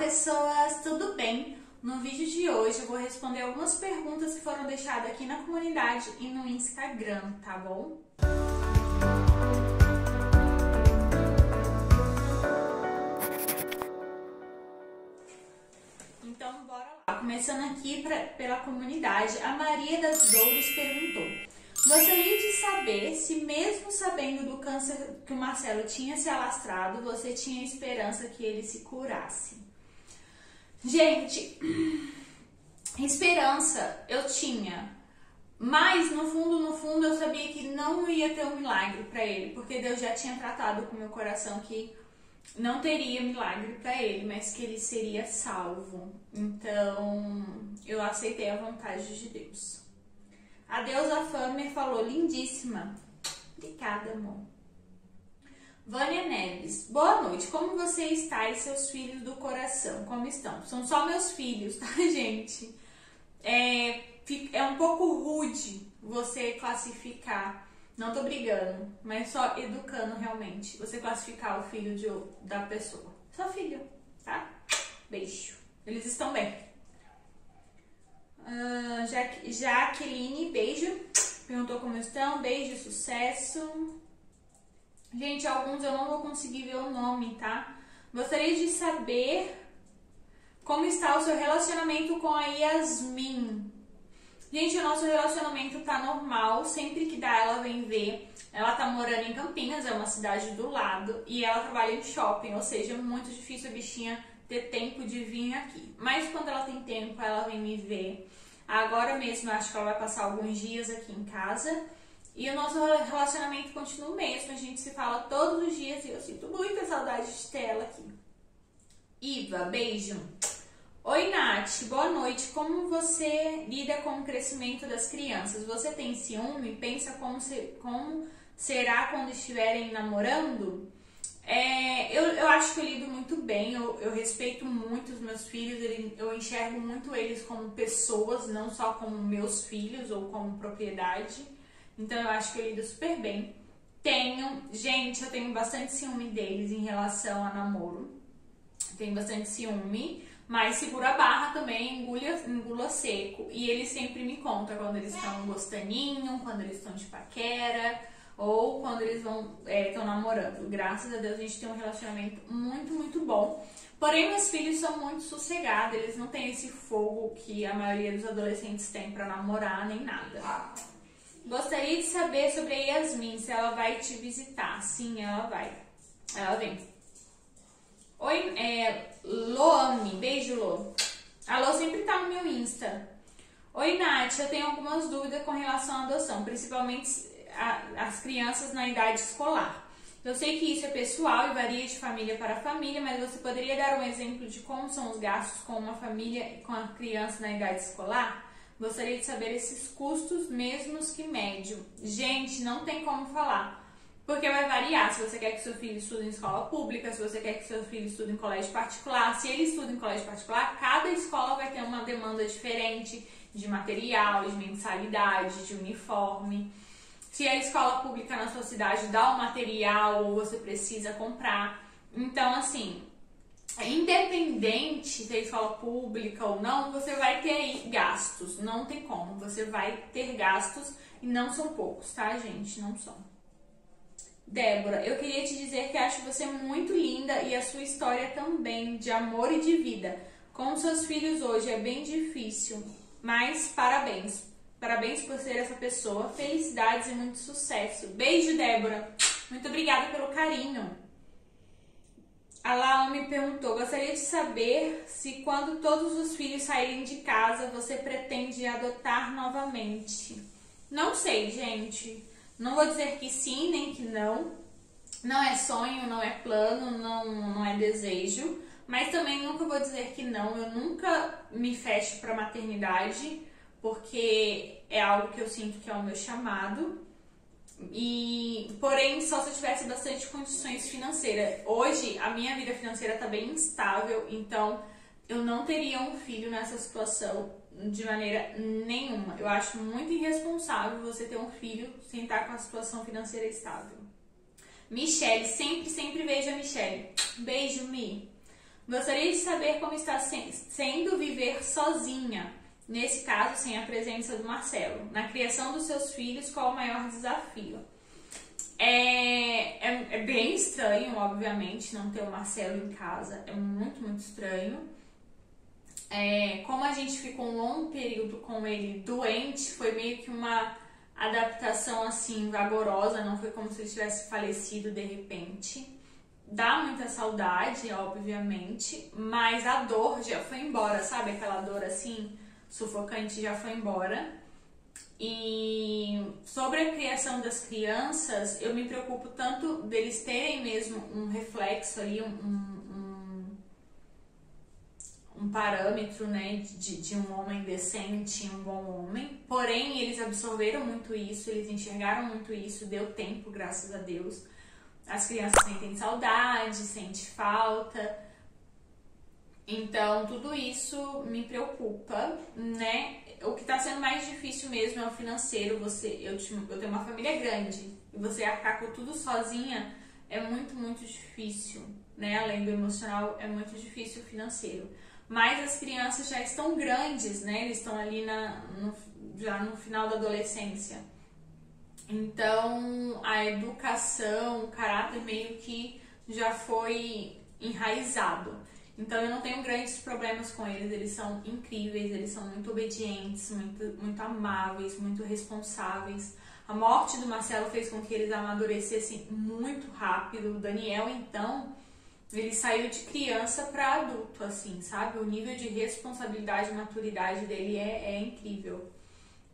pessoas, tudo bem? No vídeo de hoje eu vou responder algumas perguntas que foram deixadas aqui na comunidade e no Instagram, tá bom? Então bora lá. Começando aqui pela comunidade, a Maria das Dores perguntou: gostaria de saber se mesmo sabendo do câncer que o Marcelo tinha se alastrado, você tinha esperança que ele se curasse. Gente, esperança eu tinha, mas no fundo eu sabia que não ia ter um milagre para ele, porque Deus já tinha tratado com meu coração que não teria milagre para ele, mas que ele seria salvo. Então eu aceitei a vontade de Deus. A deusa Fâmer falou: lindíssima. Obrigada, amor. Vânia Neves: boa noite. Como você está e seus filhos do coração? Como estão? São só meus filhos, tá, gente? É um pouco rude você classificar. Não tô brigando, mas só educando realmente. Você classificar o filho da pessoa. Só filho, tá? Beijo. Eles estão bem. Jaqueline, beijo. Perguntou como estão. Beijo, sucesso. Gente, alguns eu não vou conseguir ver o nome, tá? Gostaria de saber como está o seu relacionamento com a Yasmin. Gente, o nosso relacionamento tá normal. Sempre que dá, ela vem ver. Ela tá morando em Campinas, é uma cidade do lado. E ela trabalha em shopping, ou seja, é muito difícil a bichinha ter tempo de vir aqui, mas quando ela tem tempo ela vem me ver. Agora mesmo acho que ela vai passar alguns dias aqui em casa e o nosso relacionamento continua o mesmo, a gente se fala todos os dias e eu sinto muita saudade de ter ela aqui. Iva, beijo. Oi Nath, boa noite, como você lida com o crescimento das crianças? Você tem ciúme? Pensa como será quando estiverem namorando? Eu acho que eu lido muito bem, eu respeito muito os meus filhos, eu enxergo muito eles como pessoas, não só como meus filhos ou como propriedade, então eu acho que eu lido super bem. Eu tenho bastante ciúme deles em relação a namoro, tenho bastante ciúme, mas segura a barra também, engula seco, e eles sempre me contam quando eles estão gostaninho, quando eles estão de paquera, ou quando eles estão namorando. Graças a Deus a gente tem um relacionamento muito, muito bom. Porém, meus filhos são muito sossegados, eles não têm esse fogo que a maioria dos adolescentes tem pra namorar, nem nada. Gostaria de saber sobre a Yasmin, se ela vai te visitar. Sim, ela vai. Ela vem. Oi, Lô, beijo, Lô. A Lô sempre tá no meu Insta. Oi, Nath, eu tenho algumas dúvidas com relação à adoção, principalmente as crianças na idade escolar. Eu sei que isso é pessoal e varia de família para família, mas você poderia dar um exemplo de como são os gastos com uma família e com a criança na idade escolar? Gostaria de saber esses custos, mesmos que médio. Gente, não tem como falar, porque vai variar se você quer que seu filho estude em escola pública, se você quer que seu filho estude em colégio particular. Se ele estuda em colégio particular, cada escola vai ter uma demanda diferente de material, de mensalidade, de uniforme. Se a escola pública na sua cidade dá o material ou você precisa comprar. Então, assim, independente se a escola pública ou não, você vai ter aí gastos. Não tem como. Você vai ter gastos e não são poucos, tá, gente? Não são. Débora, eu queria te dizer que acho você muito linda e a sua história também, de amor e de vida. Com seus filhos hoje é bem difícil, mas parabéns. Parabéns por ser essa pessoa. Felicidades e muito sucesso. Beijo, Débora. Muito obrigada pelo carinho. A Lal me perguntou: gostaria de saber se quando todos os filhos saírem de casa, você pretende adotar novamente. Não sei, gente. Não vou dizer que sim, nem que não. Não é sonho, não é plano, não é desejo. Mas também nunca vou dizer que não. Eu nunca me fecho para maternidade, porque é algo que eu sinto que é o meu chamado. E porém, só se eu tivesse bastante condições financeiras. Hoje a minha vida financeira tá bem instável, então eu não teria um filho nessa situação de maneira nenhuma. Eu acho muito irresponsável você ter um filho sem estar com a situação financeira estável. Michelle, sempre vejo a Michelle. Beijo, Mi. Gostaria de saber como está sendo viver sozinha, nesse caso sem a presença do Marcelo. Na criação dos seus filhos, qual o maior desafio? É bem estranho, obviamente, não ter o Marcelo em casa. É muito, muito estranho. Como a gente ficou um longo período com ele doente, foi meio que uma adaptação assim vagarosa, não foi como se ele tivesse falecido de repente. Dá muita saudade, obviamente, mas a dor já foi embora, sabe? Aquela dor assim, sufocante, já foi embora. E sobre a criação das crianças, eu me preocupo tanto deles terem mesmo um reflexo ali, um parâmetro, né, de um homem decente, um bom homem. Porém, eles absorveram muito isso, eles enxergaram muito isso, deu tempo, graças a Deus. As crianças sentem saudade, sentem falta. Então, tudo isso me preocupa, né? O que tá sendo mais difícil mesmo é o financeiro. Eu tenho uma família grande e você arcar com tudo sozinha é muito, muito difícil, né? Além do emocional, é muito difícil o financeiro. Mas as crianças já estão grandes, né? Eles estão ali já no final da adolescência. Então, a educação, o caráter meio que já foi enraizado. Então, eu não tenho grandes problemas com eles. Eles são incríveis, eles são muito obedientes, muito, muito amáveis, muito responsáveis. A morte do Marcelo fez com que eles amadurecessem muito rápido. O Daniel, então, ele saiu de criança para adulto, assim, sabe? O nível de responsabilidade e maturidade dele é incrível,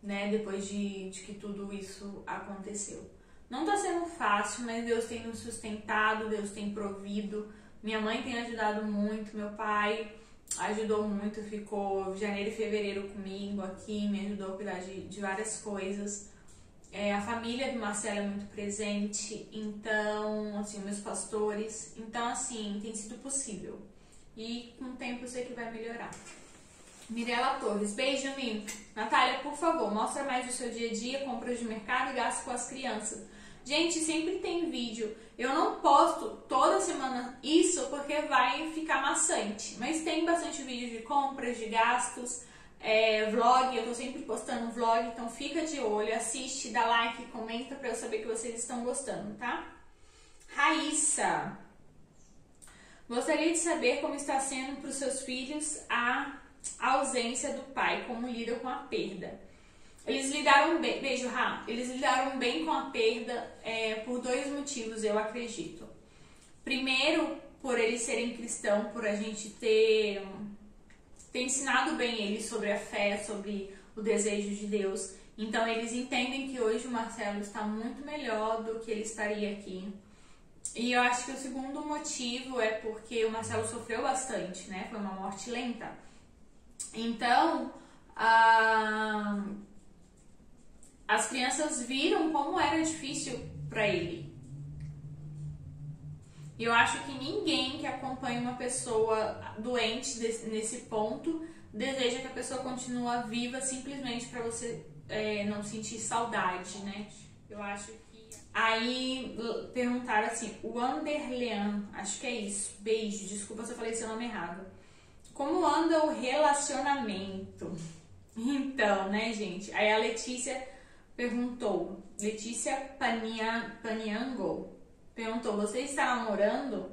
né? Depois de que tudo isso aconteceu. Não tá sendo fácil, mas Deus tem nos sustentado, Deus tem provido. Minha mãe tem ajudado muito, meu pai ajudou muito, ficou janeiro e fevereiro comigo aqui, me ajudou a cuidar de várias coisas. A família do Marcelo é muito presente, então, assim, meus pastores. Então, assim, tem sido possível. E com o tempo eu sei que vai melhorar. Mirela Torres, beijo, Min. Natália, por favor, mostra mais o seu dia a dia, compras de mercado e gasto com as crianças. Gente, sempre tem vídeo. Eu não posto toda semana isso porque vai ficar maçante. Mas tem bastante vídeo de compras, de gastos, vlog. Eu tô sempre postando vlog, então fica de olho, assiste, dá like, comenta pra eu saber que vocês estão gostando, tá? Raíssa, gostaria de saber como está sendo para os seus filhos a ausência do pai, como lidam com a perda. Eles lidaram bem, beijo, Ra. Eles lidaram bem com a perda por dois motivos, eu acredito. Primeiro, por eles serem cristãos, por a gente ter ensinado bem eles sobre a fé, sobre o desejo de Deus. Então, eles entendem que hoje o Marcelo está muito melhor do que ele estaria aqui. E eu acho que o segundo motivo é porque o Marcelo sofreu bastante, né? Foi uma morte lenta. Então, as crianças viram como era difícil para ele. E eu acho que ninguém que acompanha uma pessoa doente nesse ponto deseja que a pessoa continue viva simplesmente para você não sentir saudade, né? Eu acho que... Aí perguntaram assim, o Wanderlian, acho que é isso, beijo, desculpa se eu falei seu nome errado. Como anda o relacionamento? Então, né, gente? Aí a Letícia... perguntou, Letícia Paniango, perguntou, você está namorando?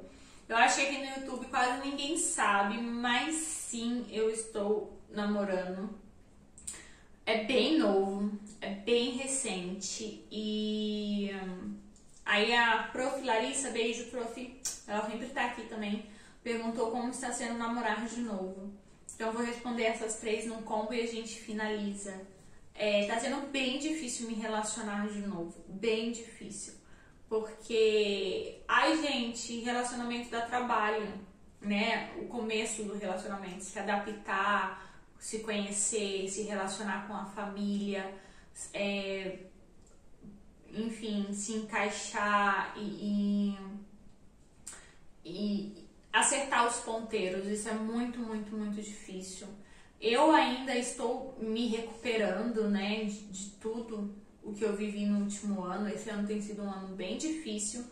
Eu achei que no YouTube quase ninguém sabe, mas sim, eu estou namorando. É bem novo, é bem recente. E aí a prof. Larissa, beijo prof, ela sempre tá aqui também, perguntou como está sendo namorar de novo. Então eu vou responder essas três num combo e a gente finaliza. Tá sendo bem difícil me relacionar de novo, bem difícil, porque, ai gente, relacionamento dá trabalho, né, o começo do relacionamento, se adaptar, se conhecer, se relacionar com a família, enfim, se encaixar e acertar os ponteiros, isso é muito, muito, muito difícil. Eu ainda estou me recuperando, né, de tudo o que eu vivi no último ano. Esse ano tem sido um ano bem difícil,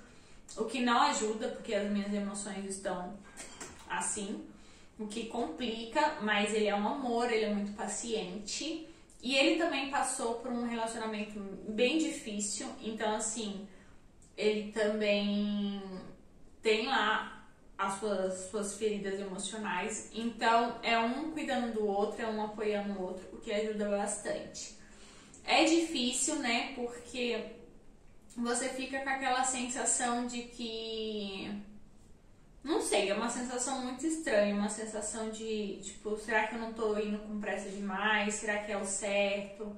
o que não ajuda, porque as minhas emoções estão assim, o que complica, mas ele é um amor, ele é muito paciente. E ele também passou por um relacionamento bem difícil, então assim, ele também tem lá as suas feridas emocionais. Então é um cuidando do outro, é um apoiando o outro, o que ajuda bastante. É difícil, né, porque você fica com aquela sensação de que... Não sei, é uma sensação muito estranha, uma sensação de, tipo, será que eu não tô indo com pressa demais? Será que é o certo?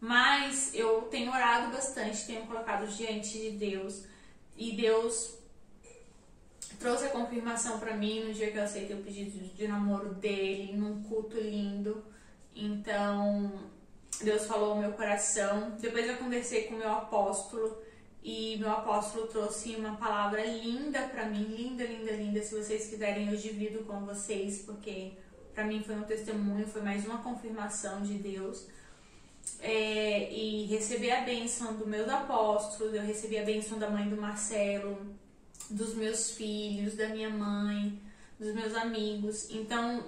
Mas eu tenho orado bastante, tenho colocado diante de Deus. E Deus trouxe a confirmação pra mim no dia que eu aceitei o pedido de namoro dele, num culto lindo. Então, Deus falou ao meu coração. Depois eu conversei com o meu apóstolo. E meu apóstolo trouxe uma palavra linda pra mim, linda, linda, linda. Se vocês quiserem, eu divido com vocês, porque pra mim foi um testemunho, foi mais uma confirmação de Deus. E recebi a bênção do meus apóstolos, eu recebi a bênção da mãe do Marcelo, dos meus filhos, da minha mãe, dos meus amigos. Então,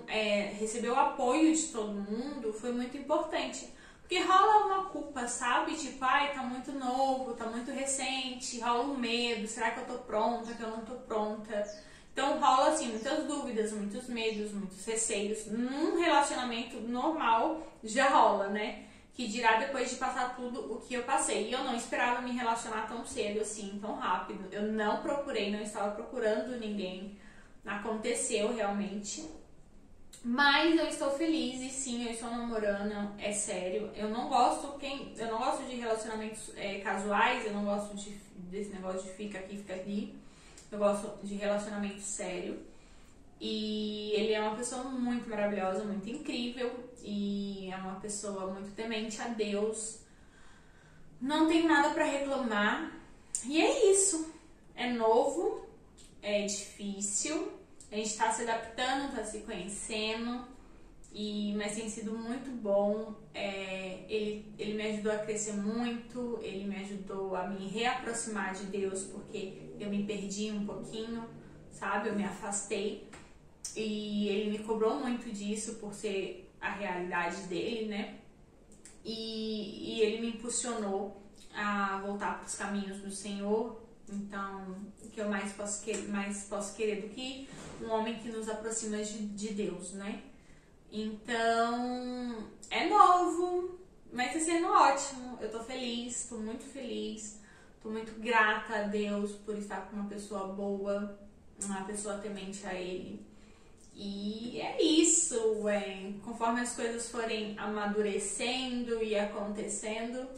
receber o apoio de todo mundo foi muito importante. Porque rola uma culpa, sabe? Tipo, ai, tá muito novo, tá muito recente, rola um medo, será que eu tô pronta, que eu não tô pronta? Então rola, assim, muitas dúvidas, muitos medos, muitos receios. Num relacionamento normal já rola, né? Que dirá depois de passar tudo o que eu passei. E eu não esperava me relacionar tão cedo, assim, tão rápido. Eu não procurei, não estava procurando ninguém. Aconteceu realmente. Mas eu estou feliz e sim, eu estou namorando, é sério. Eu não gosto de relacionamentos casuais, eu não gosto desse negócio de fica aqui, fica ali. Eu gosto de relacionamento sério. E ele é uma pessoa muito maravilhosa, muito incrível. E é uma pessoa muito temente a Deus. Não tenho nada pra reclamar. E é isso. É novo, é difícil. A gente tá se adaptando, tá se conhecendo, mas tem sido muito bom. Ele me ajudou a crescer muito, ele me ajudou a me reaproximar de Deus, porque eu me perdi um pouquinho, sabe? Eu me afastei e ele me cobrou muito disso por ser a realidade dele, né? E ele me impulsionou a voltar para os caminhos do Senhor. Então, o que eu mais posso querer do que um homem que nos aproxima de Deus, né? Então, é novo, mas tá sendo ótimo. Eu tô feliz, tô muito feliz. Tô muito grata a Deus por estar com uma pessoa boa, uma pessoa temente a Ele. E é isso, conforme as coisas forem amadurecendo e acontecendo,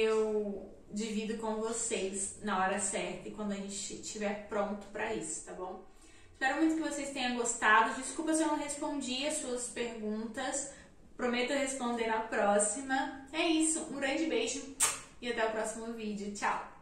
eu... divido com vocês na hora certa e quando a gente estiver pronto pra isso, tá bom? Espero muito que vocês tenham gostado. Desculpa se eu não respondi as suas perguntas. Prometo responder na próxima. É isso, um grande beijo e até o próximo vídeo. Tchau!